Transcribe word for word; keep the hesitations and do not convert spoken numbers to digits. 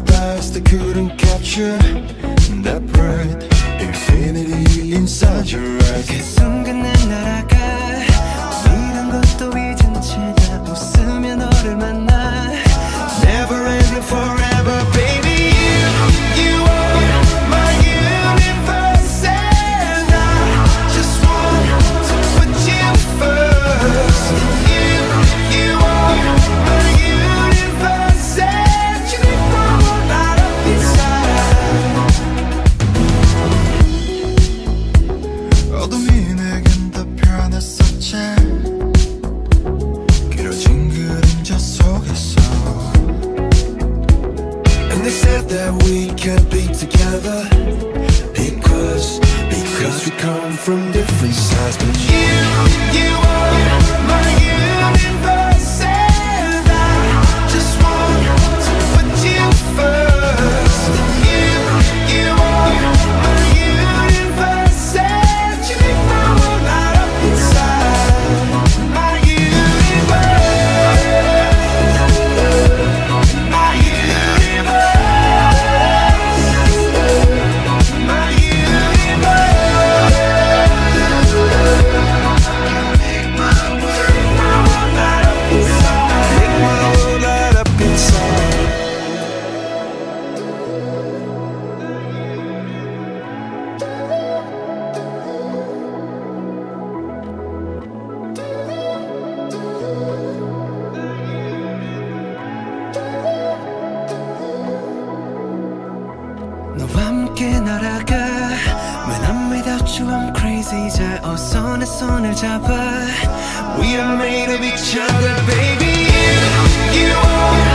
paradise they couldn't capture that bright infinity inside your eyes. 그 순간은 날아가 이런 것도 잊은 채 난 웃으며 너를 만나. Never ending forever baby. We are made of each other, baby. You, you are